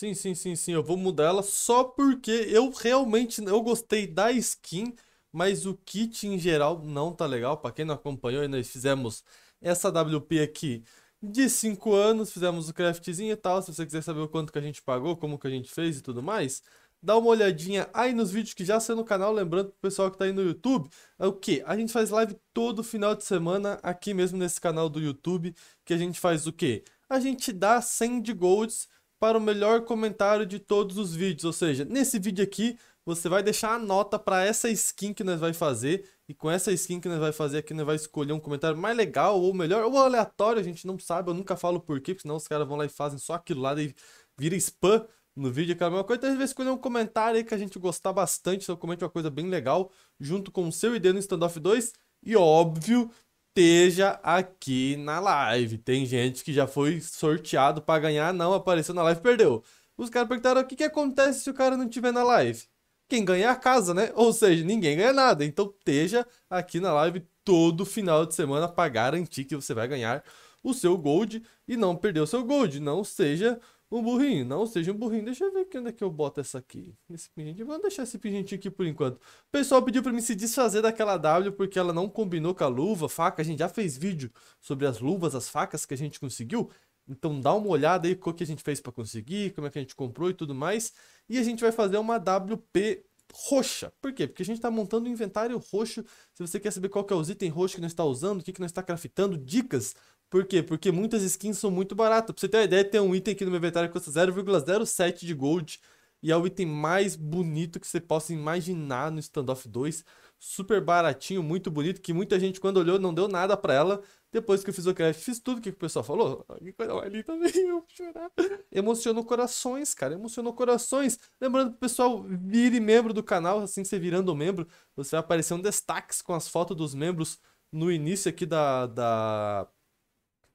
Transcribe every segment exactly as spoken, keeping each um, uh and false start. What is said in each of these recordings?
Sim, sim, sim, sim. Eu vou mudar ela só porque eu realmente eu gostei da skin, mas o kit em geral não tá legal. Pra quem não acompanhou, nós fizemos essa A W P aqui de cinco anos, fizemos o craftzinho e tal. Se você quiser saber o quanto que a gente pagou, como que a gente fez e tudo mais, dá uma olhadinha aí nos vídeos que já saiu no canal. Lembrando pro pessoal que tá aí no YouTube, é o que? A gente faz live todo final de semana aqui mesmo nesse canal do YouTube, que a gente faz o que? A gente dá cem de golds para o melhor comentário de todos os vídeos. Ou seja, nesse vídeo aqui, você vai deixar a nota para essa skin que nós vai fazer. E com essa skin que nós vai fazer aqui, nós vai escolher um comentário mais legal ou melhor, ou aleatório, a gente não sabe. Eu nunca falo por quê, porque senão os caras vão lá e fazem só aquilo lá e vira spam no vídeo, aquela mesma coisa. Então a gente vai escolher um comentário aí que a gente gostar bastante, então comente uma coisa bem legal, junto com o seu I D no Standoff dois, e óbvio, esteja aqui na live. Tem gente que já foi sorteado pra ganhar, não apareceu na live, perdeu. Os caras perguntaram, o que que acontece se o cara não estiver na live? Quem ganha é a casa, né? Ou seja, ninguém ganha nada, então esteja aqui na live todo final de semana pra garantir que você vai ganhar o seu gold e não perder o seu gold, não seja... Um burrinho, não seja um burrinho. Deixa eu ver aqui onde é que eu boto essa aqui. Esse pingente. Vamos deixar esse pingente aqui por enquanto. O pessoal pediu pra mim se desfazer daquela W porque ela não combinou com a luva, faca. A gente já fez vídeo sobre as luvas, as facas que a gente conseguiu. Então dá uma olhada aí o que a gente fez pra conseguir, como é que a gente comprou e tudo mais. E a gente vai fazer uma W P roxa. Por quê? Porque a gente tá montando um inventário roxo. Se você quer saber qual que é os itens roxos que nós tá usando, o que que nós tá craftando, dicas... Por quê? Porque muitas skins são muito baratas. Pra você ter uma ideia, tem um item aqui no meu inventário que custa zero vírgula zero sete de gold. E é o item mais bonito que você possa imaginar no Standoff dois. Super baratinho, muito bonito. Que muita gente, quando olhou, não deu nada pra ela. Depois que eu fiz o craft, fiz tudo o que o pessoal falou. Que coisa mais linda, eu vou chorar. Emocionou corações, cara. Emocionou corações. Lembrando pro pessoal, vire membro do canal. Assim, você virando membro, você vai aparecer um destaques com as fotos dos membros no início aqui da... da...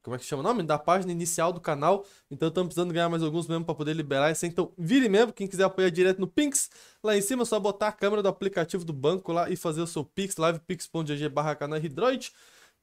Como é que chama o nome? Da página inicial do canal. Então estamos precisando ganhar mais alguns membros para poder liberar isso. Então vire membro. Quem quiser apoiar direto no Pix, lá em cima é só botar a câmera do aplicativo do banco lá e fazer o seu Pix. livepix ponto g g barra canal Hidroid.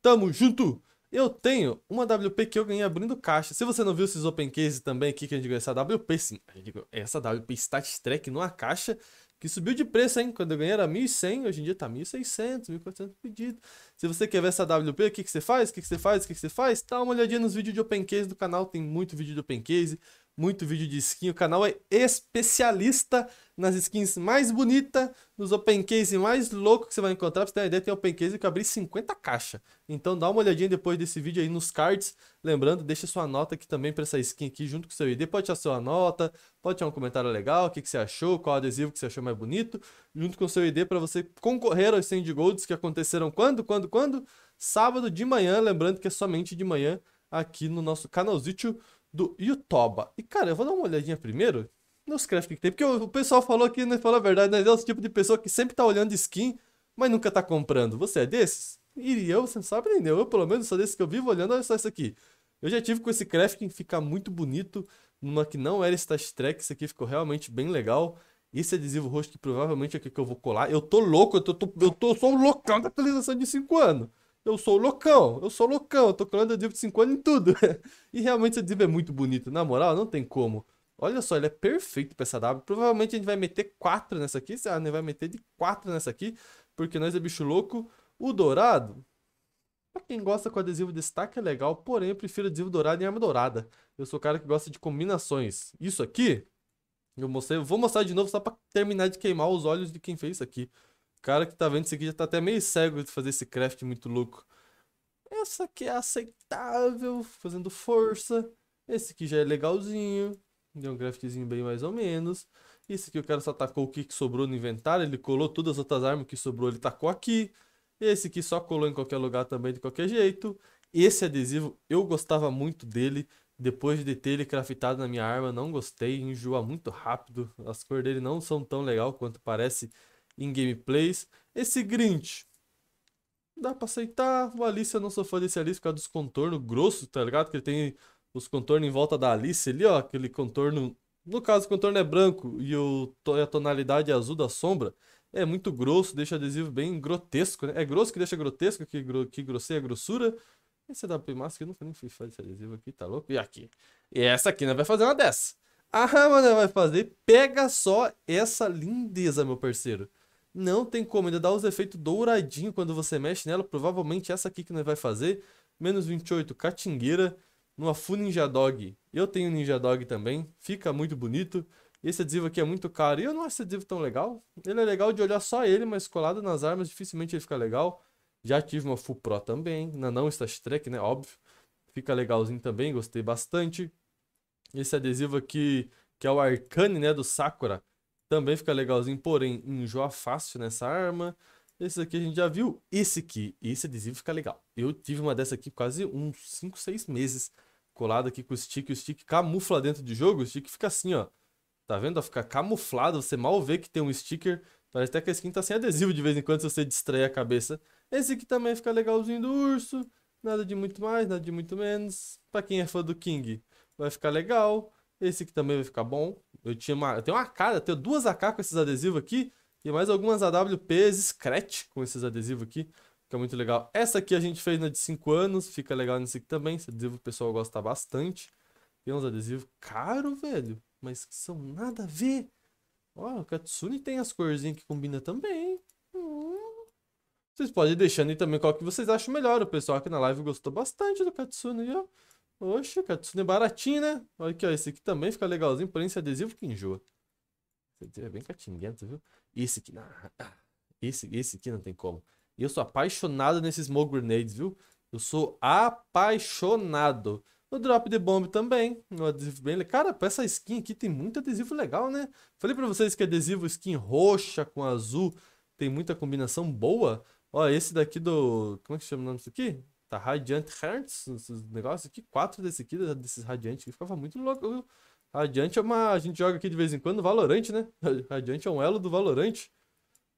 Tamo junto! Eu tenho uma W P que eu ganhei abrindo caixa. Se você não viu esses open case também aqui que a gente ganhou essa W P, sim. A gente ganhou essa W P StatTrack numa caixa que subiu de preço, hein? Quando eu ganhei era mil e cem, hoje em dia tá mil e seiscentos, mil e quatrocentos pedido. Se você quer ver essa W P, o que que você faz? O que que você faz? O que que você faz? Dá uma olhadinha nos vídeos de open case do canal, tem muito vídeo de open case, muito vídeo de skin. O canal é especialista nas skins mais bonitas, nos open case mais loucos que você vai encontrar. Pra você ter uma ideia, tem open case que eu abri cinquenta caixas. Então dá uma olhadinha depois desse vídeo aí nos cards. Lembrando, deixa sua nota aqui também pra essa skin aqui junto com o seu I D. Pode tirar sua nota, pode tirar um comentário legal, o que que você achou, qual adesivo que você achou mais bonito, junto com o seu I D para você concorrer aos cem de golds que aconteceram quando, quando, quando? Sábado de manhã, lembrando que é somente de manhã aqui no nosso canalzinho do YouTube. E cara, eu vou dar uma olhadinha primeiro nos crafts que tem, porque o pessoal falou aqui, né, falou a verdade, né, é o tipo de pessoa que sempre tá olhando skin, mas nunca tá comprando. Você é desses? E eu, você não sabe nem eu, eu pelo menos sou desse que eu vivo olhando. Olha só isso aqui. Eu já tive com esse crafting ficar muito bonito, numa que não era StatTrack, isso aqui ficou realmente bem legal. Esse adesivo roxo que provavelmente é o que eu vou colar. Eu tô louco, eu tô, tô, eu tô, sou um loucão da atualização de cinco anos. Eu sou loucão, eu sou loucão, eu tô colando adesivo de cinco anos em tudo. E realmente esse adesivo é muito bonito, na moral, não tem como. Olha só, ele é perfeito pra essa W. Provavelmente a gente vai meter quatro nessa aqui, ah, a gente vai meter de quatro nessa aqui, porque nós é bicho louco. O dourado, pra quem gosta com adesivo destaque é legal, porém eu prefiro adesivo dourado em arma dourada. Eu sou o cara que gosta de combinações. Isso aqui, eu mostrei, eu vou mostrar de novo só pra terminar de queimar os olhos de quem fez isso aqui. O cara que tá vendo isso aqui já tá até meio cego de fazer esse craft muito louco. Essa aqui é aceitável, fazendo força. Esse aqui já é legalzinho, deu um craftzinho bem mais ou menos. Esse aqui o cara só tacou o que sobrou no inventário, ele colou todas as outras armas que sobrou, ele tacou aqui. Esse aqui só colou em qualquer lugar também, de qualquer jeito. Esse adesivo, eu gostava muito dele. Depois de ter ele craftado na minha arma, não gostei. Enjoa muito rápido. As cores dele não são tão legais quanto parece em gameplays. Esse Grinch, dá pra aceitar. O Alice, eu não sou fã desse Alice por causa dos contornos grossos, tá ligado? Que ele tem os contornos em volta da Alice ali, ó. Aquele contorno... No caso, o contorno é branco e o... a tonalidade é azul da sombra. É muito grosso, deixa o adesivo bem grotesco, né? É grosso que deixa grotesco, que, gro que grosseia a grossura. Esse é da P-Mask, eu nunca nem fui fazer esse adesivo aqui, tá louco? E aqui. E essa aqui, né? Vai fazer uma dessa. Ah, mano, vai fazer. Pega só essa lindeza, meu parceiro. Não tem como, ainda dá os efeitos douradinho quando você mexe nela. Provavelmente essa aqui que nós vai fazer. Menos vinte e oito, catingueira. Numa full ninja dog. Eu tenho ninja dog também. Fica muito bonito. Esse adesivo aqui é muito caro. E eu não acho esse adesivo tão legal. Ele é legal de olhar só ele, mas colado nas armas, dificilmente ele fica legal. Já tive uma full pro também. Na não StatTrack, né? Óbvio. Fica legalzinho também, gostei bastante. Esse adesivo aqui, que é o Arcane, né, do Sakura, também fica legalzinho, porém, enjoa fácil nessa arma. Esse aqui a gente já viu. Esse aqui, esse adesivo fica legal. Eu tive uma dessa aqui quase uns cinco, seis meses, colada aqui com o stick. O stick camufla dentro do jogo, o stick fica assim, ó. Tá vendo? Fica camuflado, você mal vê que tem um sticker. Parece até que a skin tá sem adesivo de vez em quando, se você distrair a cabeça. Esse aqui também fica legalzinho do urso. Nada de muito mais, nada de muito menos. Pra quem é fã do King... vai ficar legal. Esse aqui também vai ficar bom. Eu tinha uma, eu tenho uma A K, eu tenho duas A K com esses adesivos aqui. E mais algumas A W Ps Scratch com esses adesivos aqui. Fica muito legal. Essa aqui a gente fez na de cinco anos. Fica legal nesse aqui também. Esse adesivo o pessoal gosta bastante. Tem uns adesivos caros, velho. Mas que são nada a ver. Ó, o Katsune tem as corzinhas que combina também. Hum. Vocês podem ir deixando aí também qual que vocês acham melhor. O pessoal aqui na live gostou bastante do Katsune, viu? Oxe, Katsune é baratinho, né? Olha aqui, ó. Esse aqui também fica legalzinho, porém esse adesivo que enjoa. Esse adesivo é bem catinguento, viu? Esse aqui, não. Esse, esse aqui não tem como. Eu sou apaixonado nesses smoke grenades, viu? Eu sou apaixonado. O drop de bomb também. Um adesivo bem legal. Cara, pra essa skin aqui tem muito adesivo legal, né? Falei pra vocês que adesivo skin roxa com azul tem muita combinação boa. Ó, esse daqui do... como é que chama o nome disso aqui? Tá, Radiant Hertz, esses negócios aqui, quatro desse aqui, desses Radiantes que ficava muito louco. Radiante é uma... a gente joga aqui de vez em quando Valorant, né? Radiante é um elo do Valorant.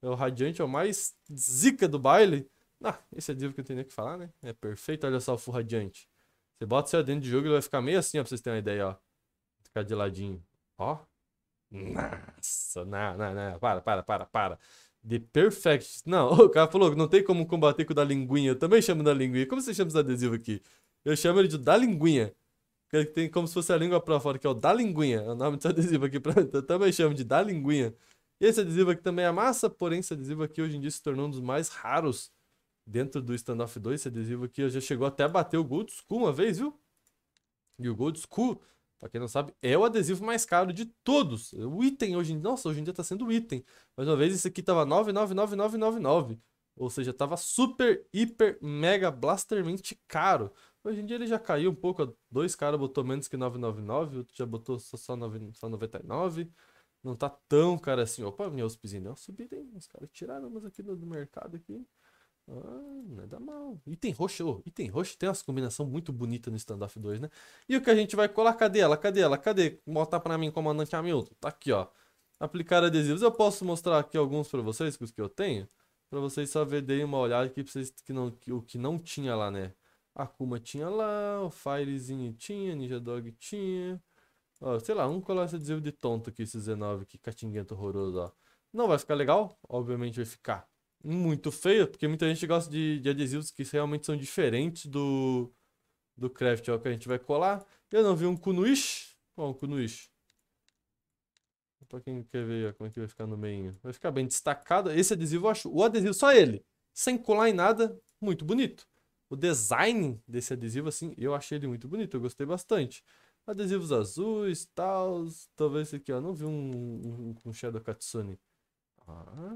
O Radiante é o mais zica do baile. Ah, esse adesivo que eu tenho que falar, né? É perfeito, olha só o full Radiante. Você bota isso dentro de jogo, ele vai ficar meio assim, ó, pra vocês terem uma ideia, ó. Ficar de ladinho. Ó. Nossa, não, não, não, para, para, para, para. The Perfect. Não, o cara falou que não tem como combater com o da linguinha. Eu também chamo da linguinha. Como você chama esse adesivo aqui? Eu chamo ele de da linguinha. Que tem como se fosse a língua pra fora, que é o da linguinha. É o nome desse adesivo aqui. Pra... eu também chamo de da linguinha. Esse adesivo aqui também é massa, porém esse adesivo aqui hoje em dia se tornou um dos mais raros dentro do Standoff dois. Esse adesivo aqui já chegou até a bater o Gold School uma vez, viu? E o Gold School, pra quem não sabe, é o adesivo mais caro de todos. O item hoje em dia... nossa, hoje em dia tá sendo item. Mais uma vez, esse aqui tava nove nove nove nove nove nove. Ou seja, tava super, hiper, mega, blastermente caro. Hoje em dia ele já caiu um pouco. Dois caras botou menos que nove nove nove. Outro já botou só, só, nove, só noventa e nove. Não tá tão caro assim. Opa, minha USPzinha deu uma subida, hein? Os caras tiraram umas aqui do, do mercado aqui. Ah, nada mal. Item roxo, oh, item roxo tem umas combinações muito bonitas no Standoff dois, né? E o que a gente vai colar? Cadê ela? Cadê ela? Cadê? Mostra pra mim, comandante Hamilton. Tá aqui, ó. Aplicar adesivos. Eu posso mostrar aqui alguns pra vocês, os que eu tenho. Pra vocês só ver, dei uma olhada aqui pra vocês que não, que, o que não tinha lá, né? Akuma tinha lá, o Firezinho tinha, Ninja Dog tinha. Ó, sei lá, vamos colar esse adesivo de tonto aqui, esses dezenove aqui, catinguento horroroso, ó. Não vai ficar legal? Obviamente vai ficar muito feio, porque muita gente gosta de, de adesivos que realmente são diferentes do, do craft, ó, que a gente vai colar. Eu não vi um kunuish. Ó, um kunuish. Pra quem quer ver, ó, como é que vai ficar no meio. Vai ficar bem destacado. Esse adesivo, eu acho, o adesivo, só ele, sem colar em nada, muito bonito. O design desse adesivo, assim, eu achei ele muito bonito, eu gostei bastante. Adesivos azuis, tal, talvez esse aqui, ó, não vi um com um, um Shadow Katsune. Ah...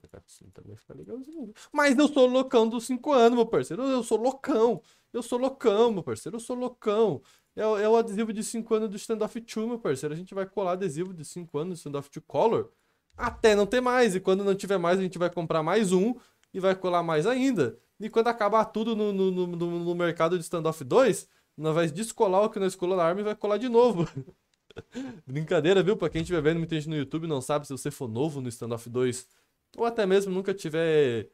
da Katsune também fica legalzinho. Mas eu sou loucão dos cinco anos, meu parceiro. Eu sou loucão. Eu sou loucão, meu parceiro. Eu sou loucão. É, é o adesivo de cinco anos do Standoff dois, meu parceiro. A gente vai colar adesivo de cinco anos do Standoff dois Color até não ter mais. E quando não tiver mais, a gente vai comprar mais um e vai colar mais ainda. E quando acabar tudo no, no, no, no mercado de Standoff dois, nós vai descolar o que nós colou na arma e vai colar de novo. Brincadeira, viu? Pra quem estiver vendo, muita gente no YouTube não sabe, se você for novo no Standoff dois, ou até mesmo nunca tiver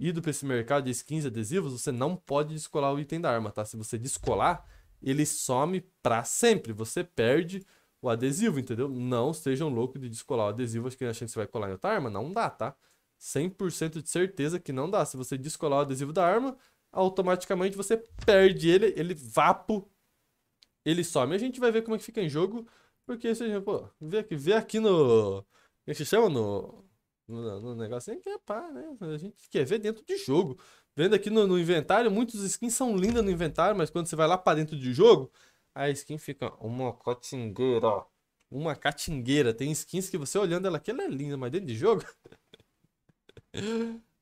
ido para esse mercado de skins e adesivos, você não pode descolar o item da arma, tá? Se você descolar, ele some pra sempre. Você perde o adesivo, entendeu? Não sejam loucos de descolar o adesivo achando que você vai colar em outra arma. Não dá, tá? cem por cento de certeza que não dá. Se você descolar o adesivo da arma, automaticamente você perde ele, ele vapo, ele some. A gente vai ver como é que fica em jogo Porque você, pô, vê aqui, vê aqui no... O que se chama no... No, no negócio que é pá, né? A gente quer ver dentro de jogo. Vendo aqui no, no inventário, muitos skins são lindas no inventário, mas quando você vai lá pra dentro de jogo, a skin fica uma catingueira, ó. Uma catingueira. Tem skins que você olhando ela aqui, ela é linda, mas dentro de jogo...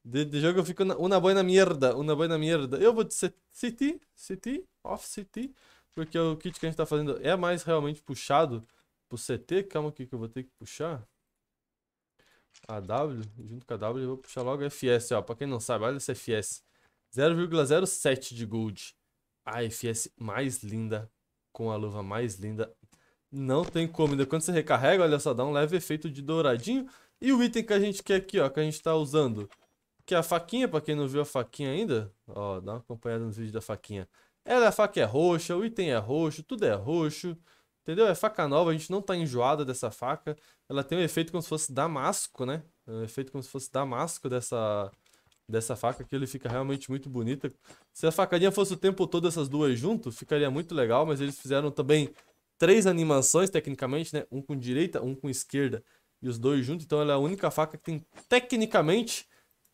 Dentro de jogo eu fico na, uma boa merda, uma boa merda. Eu vou de city, city, off city, porque o kit que a gente tá fazendo é mais realmente puxado pro C T. Calma aqui que eu vou ter que puxar. A W, junto com a W eu vou puxar logo a F S, ó, pra quem não sabe, olha essa F S zero vírgula zero sete de gold. A F S mais linda, com a luva mais linda. Não tem como, ainda quando você recarrega, olha só, dá um leve efeito de douradinho. E o item que a gente quer aqui, ó, que a gente tá usando, que é a faquinha, pra quem não viu a faquinha ainda, ó, dá uma acompanhada nos vídeos da faquinha. Ela, a faca é roxa, o item é roxo, tudo é roxo. Entendeu? É faca nova, a gente não tá enjoada dessa faca. Ela tem um efeito como se fosse damasco, né? Um efeito como se fosse damasco dessa, dessa faca, que ele fica realmente muito bonita. Se a facadinha fosse o tempo todo essas duas junto, ficaria muito legal, mas eles fizeram também três animações, tecnicamente, né? Um com direita, um com esquerda e os dois juntos. Então ela é a única faca que tem, tecnicamente,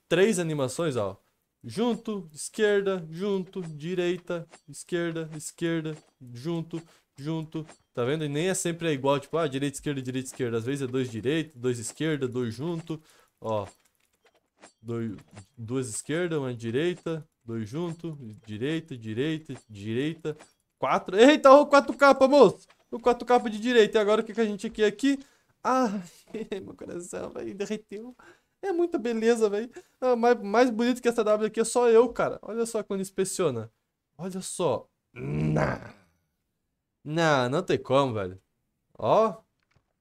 três animações, ó. Junto, esquerda, junto, direita, esquerda, esquerda, junto, junto... Tá vendo? E nem é sempre igual, tipo, ah, direita, esquerda, direita, esquerda. Às vezes é dois direito, dois esquerda, dois junto. Ó, dois, duas esquerda, uma direita, dois junto, direita, direita, direita, quatro. Eita, o quatro K, moço! O quatro K de direita. E agora o que, que a gente quer aqui? Ah, meu coração, velho, derreteu. É muita beleza, velho. Ah, mais, mais bonito que essa W aqui é só eu, cara. Olha só quando inspeciona. Olha só. Nah. Não, não tem como, velho. Ó,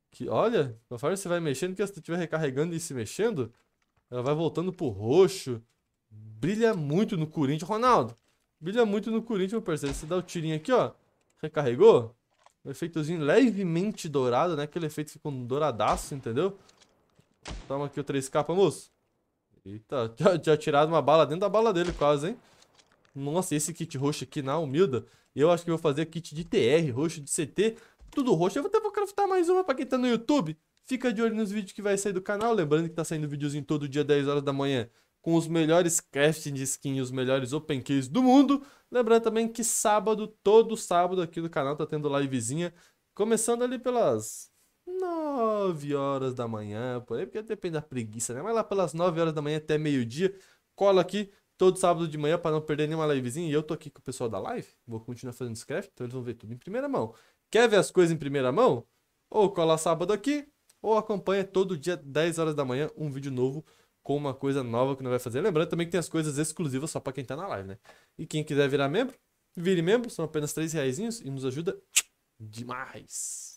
que, olha, conforme você vai mexendo, que se você estiver recarregando e se mexendo, ela vai voltando pro roxo. Brilha muito no Corinthians, Ronaldo. Brilha muito no Corinthians, meu parceiro. Você dá o tirinho aqui, ó. Recarregou. Um efeitozinho levemente dourado, né? Aquele efeito fica um douradaço, entendeu? Toma aqui o três K, moço. Eita, já, já tiraram uma bala dentro da bala dele quase, hein? Nossa, esse kit roxo aqui na humilda, eu acho que eu vou fazer kit de T R, roxo de C T, tudo roxo. Eu vou até vou craftar mais uma pra quem tá no YouTube. Fica de olho nos vídeos que vai sair do canal. Lembrando que tá saindo videozinho todo dia, dez horas da manhã, com os melhores crafting de skin e os melhores open keys do mundo. Lembrando também que sábado, todo sábado aqui no canal tá tendo livezinha, começando ali pelas nove horas da manhã, por aí, porque depende da preguiça, né? Mas lá pelas nove horas da manhã até meio-dia, cola aqui. Todo sábado de manhã, para não perder nenhuma livezinha. E eu tô aqui com o pessoal da live. Vou continuar fazendo scraft, então eles vão ver tudo em primeira mão. Quer ver as coisas em primeira mão? Ou cola sábado aqui, ou acompanha todo dia, dez horas da manhã, um vídeo novo com uma coisa nova que não vai fazer. Lembrando também que tem as coisas exclusivas só para quem tá na live, né? E quem quiser virar membro, vire membro. São apenas três reais e nos ajuda demais.